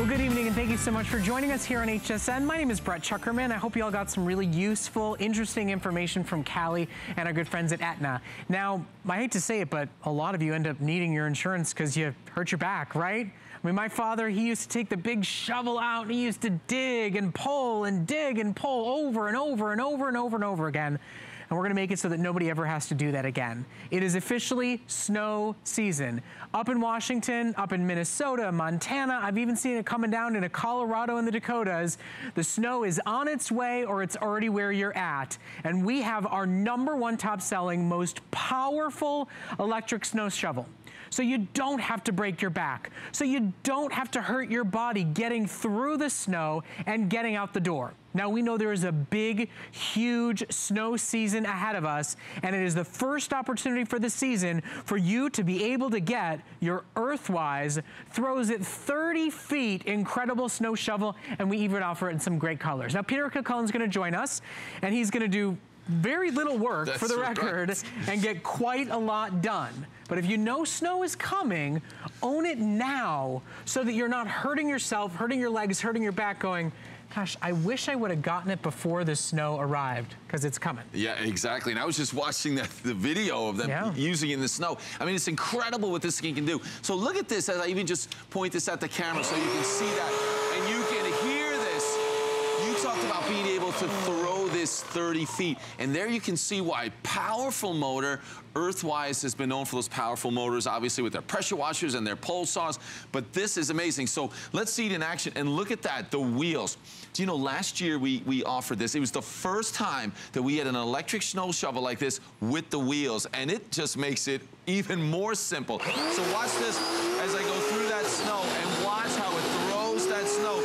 Well, good evening, and thank you so much for joining us here on HSN. My name is Brett Chuckerman. I hope you all got some really useful, interesting information from Callie and our good friends at Aetna. Now, I hate to say it, but a lot of you end up needing your insurance because you hurt your back, right? I mean, my father, he used to take the big shovel out and he used to dig and pull over and over again. And we're gonna make it so that nobody ever has to do that again. It is officially snow season. Up in Washington, up in Minnesota, Montana, I've even seen it coming down into Colorado and the Dakotas. The snow is on its way or it's already where you're at. And we have our #1 top selling, most powerful electric snow shovel. So you don't have to break your back. So you don't have to hurt your body getting through the snow and getting out the door. Now, we know there is a big, huge snow season ahead of us, and it is the first opportunity for the season for you to be able to get your Earthwise Throws It 30 Feet incredible snow shovel, and we even offer it in some great colors. Now, Peter Kilcullen's gonna join us, and he's gonna do very little work for the record and get quite a lot done. But if you know snow is coming, own it now so that you're not hurting yourself, hurting your legs, hurting your back going, gosh, I wish I would have gotten it before the snow arrived, because it's coming. Yeah, exactly. And I was just watching the video of them using it in the snow. I mean, it's incredible what this thing can do. So look at this, as I even just point this at the camera so you can see that and you can hear this. You talked about being able to throw this 30 feet. And there you can see why powerful motor. Earthwise has been known for those powerful motors, obviously, with their pressure washers and their pole saws, but this is amazing. So let's see it in action, and look at that, the wheels. Do you know, last year we offered this. It was the first time that we had an electric snow shovel like this with the wheels, and it just makes it even more simple. So watch this as I go through that snow, and watch how it throws that snow.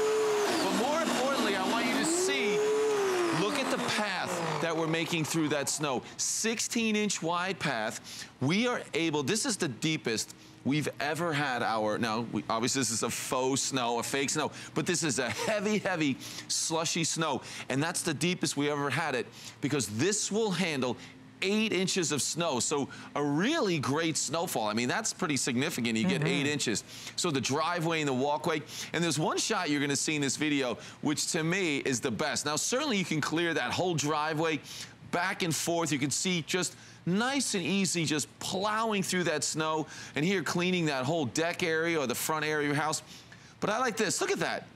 But more importantly, I want you to see, look at the path that we're making through that snow. 16-inch wide path. We are able, this is the deepest we've ever had our, now obviously this is a faux snow, a fake snow, but this is a heavy, heavy slushy snow. And that's the deepest we ever had it, because this will handle 8 inches of snow. So a really great snowfall. I mean, that's pretty significant. You get 8 inches. So the driveway and the walkway. And there's one shot you're going to see in this video, which to me is the best. Now, certainly you can clear that whole driveway back and forth. You can see just nice and easy, just plowing through that snow. And here cleaning that whole deck area or the front area of your house. But I like this. Look at that.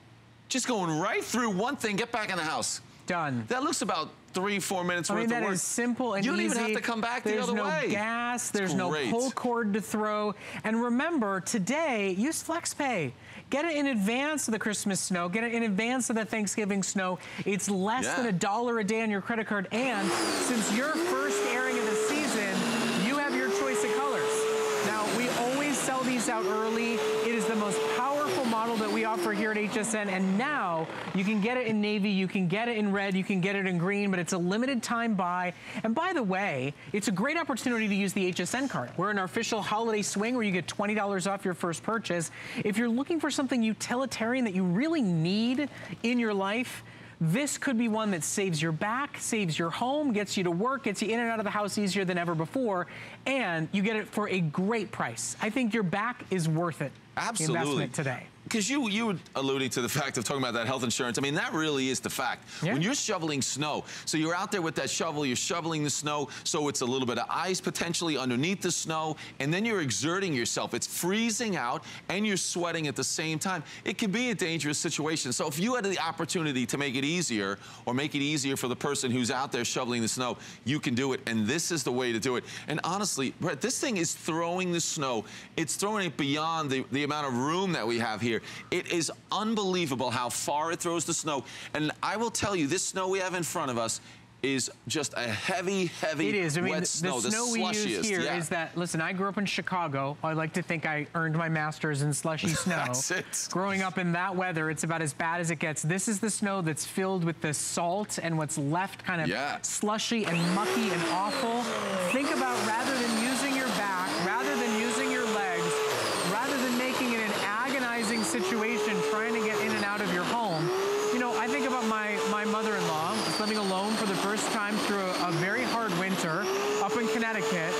Just going right through one thing, get back in the house. Done. That looks about 3-4 minutes worth of work. I mean, that is simple and easy. You don't even have to come back the other way. There's no gas. There's no pull cord to throw. And remember, today, use Flex Pay. Get it in advance of the Christmas snow. Get it in advance of the Thanksgiving snow. It's less than $1 a day on your credit card. And since your first airing of the season, you have your choice of colors. Now, we always sell these out early. It is the most powerful model that we offer here at HSN, and now you can get it in navy, you can get it in red, you can get it in green, but it's a limited time buy. And by the way, it's a great opportunity to use the HSN card. We're in our official holiday swing where you get $20 off your first purchase. If you're looking for something utilitarian that you really need in your life, this could be one that saves your back, saves your home, gets you to work, gets you in and out of the house easier than ever before, and you get it for a great price. I think your back is worth it. Absolutely. The investment today. Because you were alluding to the fact of talking about that health insurance. I mean, that really is the fact. Yeah. When you're shoveling snow, so you're out there with that shovel, you're shoveling the snow, so it's a little bit of ice potentially underneath the snow, and then you're exerting yourself. It's freezing out, and you're sweating at the same time. It can be a dangerous situation. So if you had the opportunity to make it easier, or make it easier for the person who's out there shoveling the snow, you can do it, and this is the way to do it. And honestly, Brett, this thing is throwing the snow. It's throwing it beyond the amount of room that we have here. It is unbelievable how far it throws the snow. And I will tell you, this snow we have in front of us is just a heavy, heavy, wet snow. It is. I mean, the snow we use here is that, listen, I grew up in Chicago. I like to think I earned my master's in slushy snow. That's it. Growing up in that weather, it's about as bad as it gets. This is the snow that's filled with the salt and what's left kind of slushy and mucky and awful. Think about, rather than using your back, rather than using your legs, rather than making it an agonizing situation trying to get in and out of your home. You know, I think about my mother-in-law living alone for the first time through a very hard winter up in Connecticut.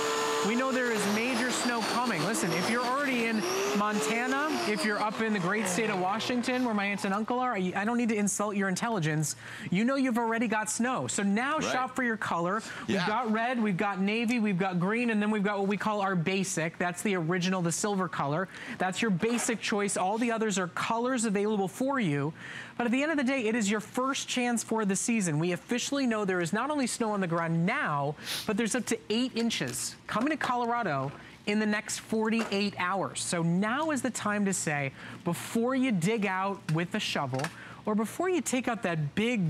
We know there is major snow coming. Listen, if you're already in Montana, if you're up in the great state of Washington where my aunt and uncle are, I don't need to insult your intelligence. You know you've already got snow. So now shop for your color. We've got red, we've got navy, we've got green, and then we've got what we call our basic. That's the original, the silver color. That's your basic choice. All the others are colors available for you. But at the end of the day, it is your first chance for the season. We officially know there is not only snow on the ground now, but there's up to 8 inches coming to Colorado in the next 48 hours. So now is the time to say, before you dig out with a shovel, or before you take out that big,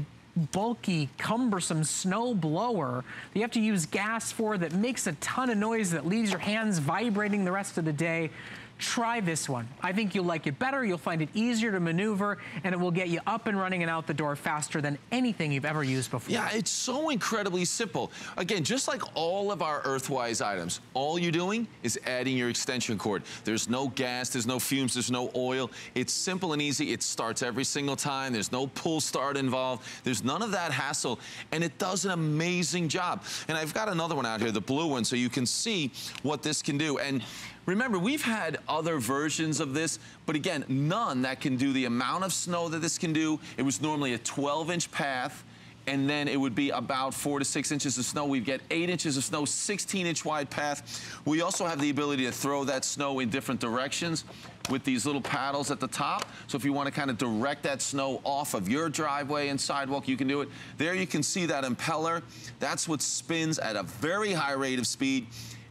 bulky, cumbersome snow blower that you have to use gas for, that makes a ton of noise, that leaves your hands vibrating the rest of the day, try this one. I think you'll like it better, you'll find it easier to maneuver, and it will get you up and running and out the door faster than anything you've ever used before. Yeah, it's so incredibly simple. Again, just like all of our Earthwise items, all you're doing is adding your extension cord. There's no gas, there's no fumes, there's no oil. It's simple and easy. It starts every single time. There's no pull start involved. There's none of that hassle, and it does an amazing job. And I've got another one out here, the blue one, so you can see what this can do. And remember, we've had other versions of this, but again, none that can do the amount of snow that this can do. It was normally a 12-inch path, and then it would be about 4 to 6 inches of snow. We've got 8 inches of snow, 16-inch wide path. We also have the ability to throw that snow in different directions with these little paddles at the top. So if you want to kind of direct that snow off of your driveway and sidewalk, you can do it. There you can see that impeller. That's what spins at a very high rate of speed,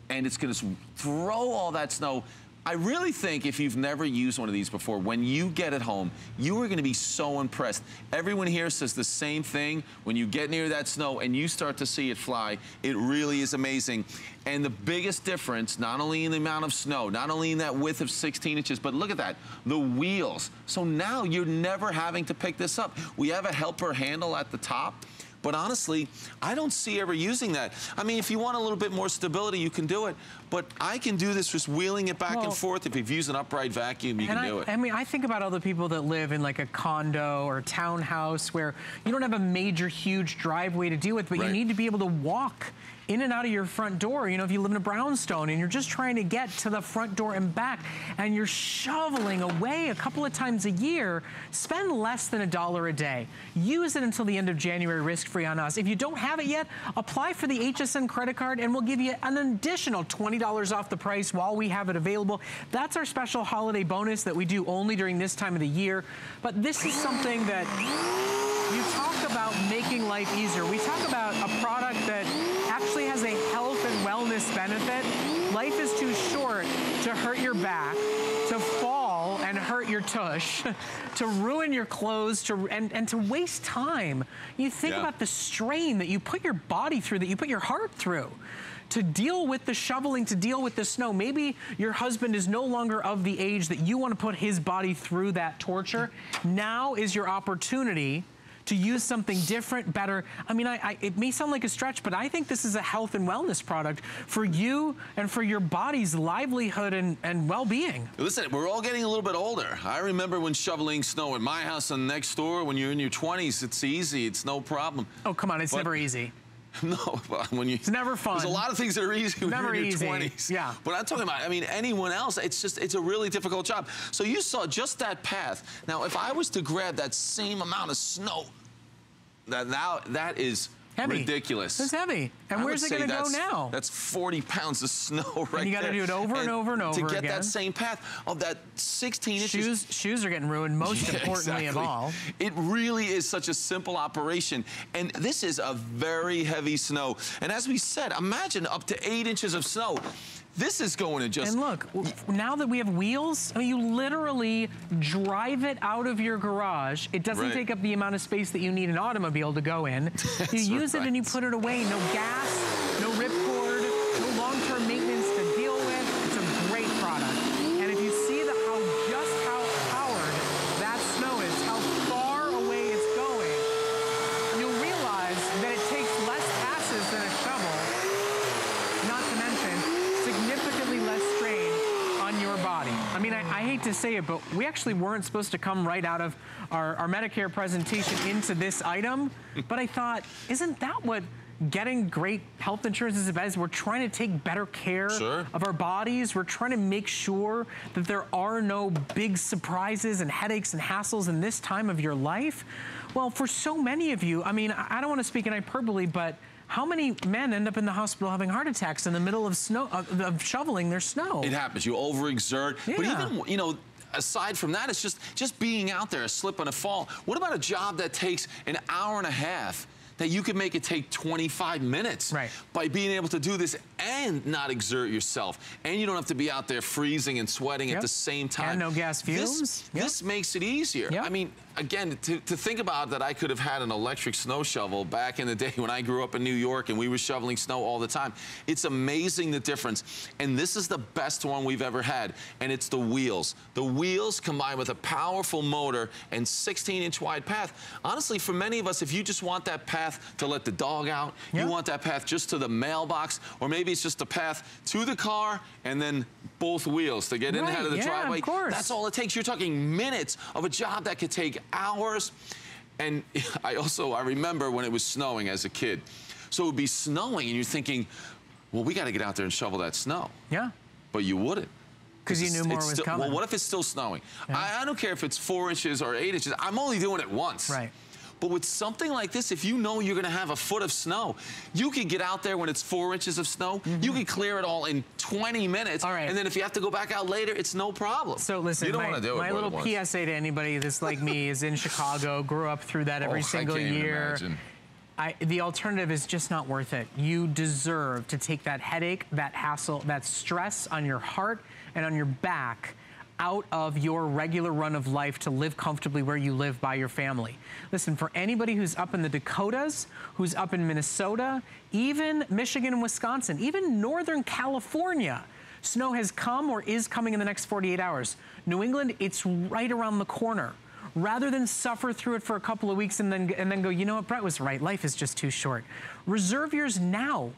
and it's going to throw all that snow. I really think if you've never used one of these before, when you get it home, you are going to be so impressed. Everyone here says the same thing. When you get near that snow and you start to see it fly, it really is amazing. And the biggest difference, not only in the amount of snow, not only in that width of 16 inches, but look at that, the wheels. So now you're never having to pick this up. We have a helper handle at the top. But honestly, I don't see ever using that. I mean, if you want a little bit more stability, you can do it. But I can do this just wheeling it back and forth. If you've used an upright vacuum, you can do it. I mean, I think about other people that live in like a condo or a townhouse where you don't have a major, huge driveway to deal with, but you need to be able to walk in and out of your front door. You know, if you live in a brownstone and you're just trying to get to the front door and back, and you're shoveling away a couple of times a year, spend less than $1 a day. Use it until the end of January, risk-free on us. If you don't have it yet, apply for the HSN credit card and we'll give you an additional $20 off the price while we have it available. That's our special holiday bonus that we do only during this time of the year. But this is something that you talk about making life easier. We talk about a product that actually has a health and wellness benefit. Life is too short to hurt your back, to fall and hurt your tush, to ruin your clothes, and to waste time. You think about the strain that you put your body through, that you put your heart through, to deal with the shoveling, to deal with the snow. Maybe your husband is no longer of the age that you want to put his body through that torture. Now is your opportunity to use something different, better. I mean, it may sound like a stretch, but I think this is a health and wellness product for you and for your body's livelihood and well-being. Listen, we're all getting a little bit older. I remember when shoveling snow in my house and next door, when you're in your 20s, it's easy, it's no problem. Oh, come on, it's never easy. No, when you... It's never fun. There's a lot of things that are easy when you're in your 20s. Yeah. But I'm talking about, I mean, anyone else, it's just, it's a really difficult job. So you saw just that path. Now, if I was to grab that same amount of snow, that is heavy. Ridiculous. It's heavy. And where's it going to go now? That's 40 pounds of snow right there. And you got to do it over and over and over again. To get that same path of that 16 inches. Shoes are getting ruined, most importantly of all. It really is such a simple operation. And this is a very heavy snow. And as we said, imagine up to 8 inches of snow. This is going to just... And look, now that we have wheels, I mean, you literally drive it out of your garage. It doesn't take up the amount of space that you need an automobile to go in. You use it and you put it away. No gas, no ripcord, no long-term maintenance to deal with. It's a great product. And if you see just how powered that snow is, how far away it's going, you'll realize that it takes less passes than a shovel, not to mention significantly less strain on your body. I mean, I hate to say it, but we actually weren't supposed to come right out of our Medicare presentation into this item, but I thought, isn't that what getting great health insurance is the best. We're trying to take better care of our bodies. We're trying to make sure that there are no big surprises and headaches and hassles in this time of your life. Well, for so many of you, I mean, I don't want to speak in hyperbole, but how many men end up in the hospital having heart attacks in the middle of shoveling their snow? It happens. You overexert. Yeah. But even, you know, aside from that, it's just being out there, a slip and a fall. What about a job that takes an hour and a half that you could make it take 25 minutes by being able to do this and not exert yourself? And you don't have to be out there freezing and sweating at the same time. And no gas fumes. This makes it easier. I mean, again, to think about that I could have had an electric snow shovel back in the day when I grew up in New York and we were shoveling snow all the time. It's amazing the difference. And this is the best one we've ever had. And it's the wheels. The wheels combined with a powerful motor and 16-inch wide path. Honestly, for many of us, if you just want that path to let the dog out, you want that path just to the mailbox, or maybe it's just a path to the car and then both wheels to get in and out of the driveway. Of course. That's all it takes. You're talking minutes of a job that could take hours. And I remember when it was snowing as a kid. So it would be snowing and you're thinking, well, we got to get out there and shovel that snow. Yeah. But you wouldn't. Because you knew more was coming. Well, what if it's still snowing? Yeah. I don't care if it's 4 inches or 8 inches. I'm only doing it once. Right. But with something like this, if you know you're going to have a foot of snow, you can get out there when it's 4 inches of snow. Mm-hmm. You can clear it all in 20 minutes. All right. And then if you have to go back out later, it's no problem. So listen, you don't want to do it. My little PSA to anybody that's like me is in Chicago, grew up through that every single year. The alternative is just not worth it. You deserve to take that headache, that hassle, that stress on your heart and on your back out of your regular run of life to live comfortably where you live by your family. Listen, for anybody who's up in the Dakotas, who's up in Minnesota, even Michigan and Wisconsin, even Northern California, snow has come or is coming in the next 48 hours. New England, it's right around the corner. Rather than suffer through it for a couple of weeks and then go, you know what, Brett was right, life is just too short. Reserve yours now.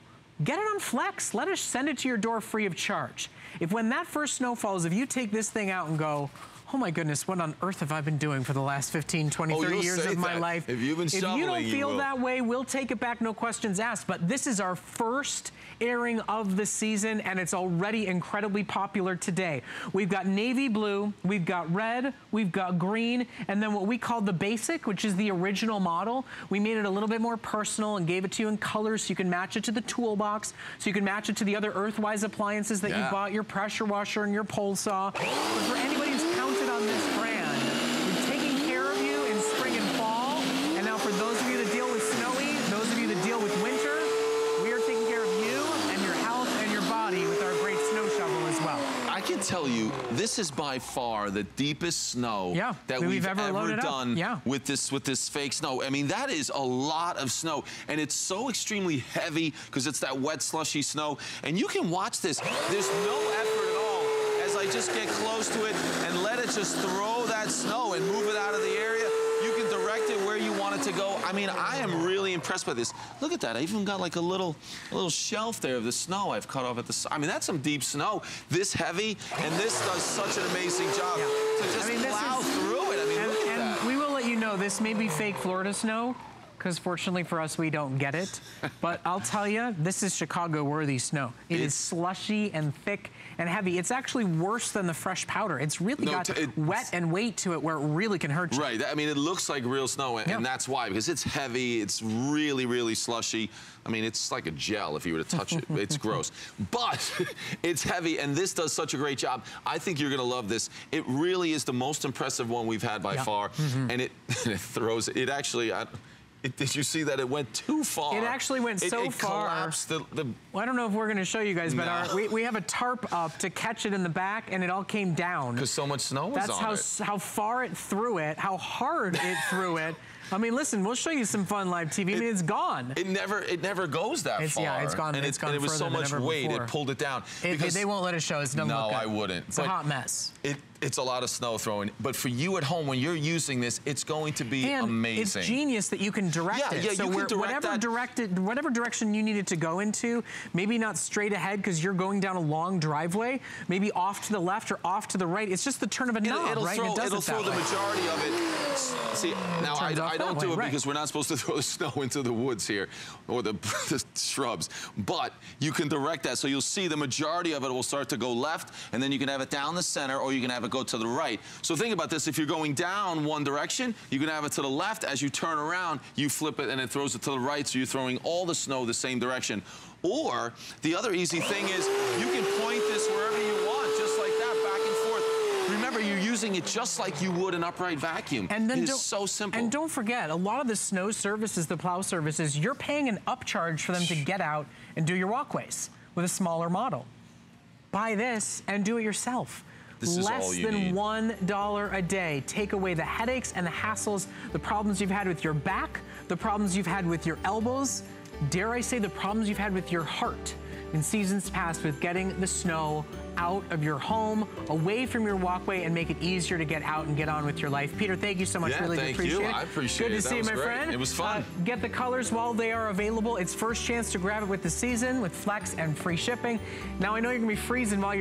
Get it on Flex. Let us send it to your door free of charge. If when that first snow falls, if you take this thing out and go, oh my goodness, what on earth have I been doing for the last 15, 20, 30 years of my life? If you've been shoveling, you will. If you don't feel that way, we'll take it back, no questions asked. But this is our first airing of the season, and it's already incredibly popular today. We've got navy blue, we've got red, we've got green, and then what we call the basic, which is the original model. We made it a little bit more personal and gave it to you in colors so you can match it to the toolbox, so you can match it to the other Earthwise appliances that you bought, your pressure washer and your pole saw. But for anybody who's counting on this brand, we're taking care of you in spring and fall, and now for those of you that deal with snowy, those of you that deal with winter, we are taking care of you and your health and your body with our great snow shovel as well. I can tell you, this is by far the deepest snow that we've ever done with this fake snow. I mean, that is a lot of snow, and it's so extremely heavy because it's that wet, slushy snow, and you can watch this. There's no effort at all. I just get close to it and let it just throw that snow and move it out of the area. You can direct it where you want it to go. I mean, I am really impressed by this. Look at that. I even got like a little shelf there of the snow I've cut off at the side. I mean, that's some deep snow, this heavy, and this does such an amazing job to just plow through it. I mean, look at that. And we will let you know, this may be fake Florida snow, because fortunately for us, we don't get it. But I'll tell you, this is Chicago-worthy snow. It is slushy and thick and heavy. It's actually worse than the fresh powder. It's really got wet and weight to it where it really can hurt you. Right, I mean, it looks like real snow, and that's why, because it's heavy, it's really, really slushy. I mean, it's like a gel if you were to touch it. It's gross. But it's heavy, and this does such a great job. I think you're going to love this. It really is the most impressive one we've had by far, and it throws, it actually, did you see that it went too far? It actually went so far. It collapsed the... Well, I don't know if we're going to show you guys, but we have a tarp up to catch it in the back, and it all came down. Because so much snow was on it. That's how far it threw it, how hard it threw it. I mean, listen, we'll show you some fun live TV. I mean, it's gone. It never goes that far. Yeah, it's gone. And it's gone. And it was so much weight, it pulled it down. They won't let it show. It's no, I wouldn't. It's a hot mess. it's a lot of snow throwing. But for you at home, when you're using this, it's going to be and amazing. It's genius that you can direct it. Yeah, so you can direct whatever direction you need it to go into, maybe not straight ahead because you're going down a long driveway, maybe off to the left or off to the right. It's just the turn of a knob, right? It'll throw, the majority of it. See, now I don't do it because we're not supposed to throw the snow into the woods here or the shrubs, but you can direct that. So you'll see the majority of it will start to go left, and then you can have it down the center or you can have it go to the right. So think about this. If you're going down one direction, you can have it to the left. As you turn around, you flip it and it throws it to the right, so you're throwing all the snow the same direction. Or the other easy thing is you can point this wherever you want, just like that, back and forth. Remember, you're using it just like you would an upright vacuum. And then it's so simple. And don't forget, a lot of the snow services, the plow services, you're paying an upcharge for them to get out and do your walkways with a smaller model. Buy this and do it yourself. This is all you need. Less than $1 a day. Take away the headaches and the hassles, the problems you've had with your back, the problems you've had with your elbows, dare I say the problems you've had with your heart in seasons past with getting the snow out of your home, away from your walkway, and make it easier to get out and get on with your life. Peter, thank you so much. Yeah, really appreciate it. I appreciate it. Good to see you, my friend. It was fun. Get the colors while they are available. It's first chance to grab it with the season with Flex and free shipping. Now I know you're gonna be freezing while you're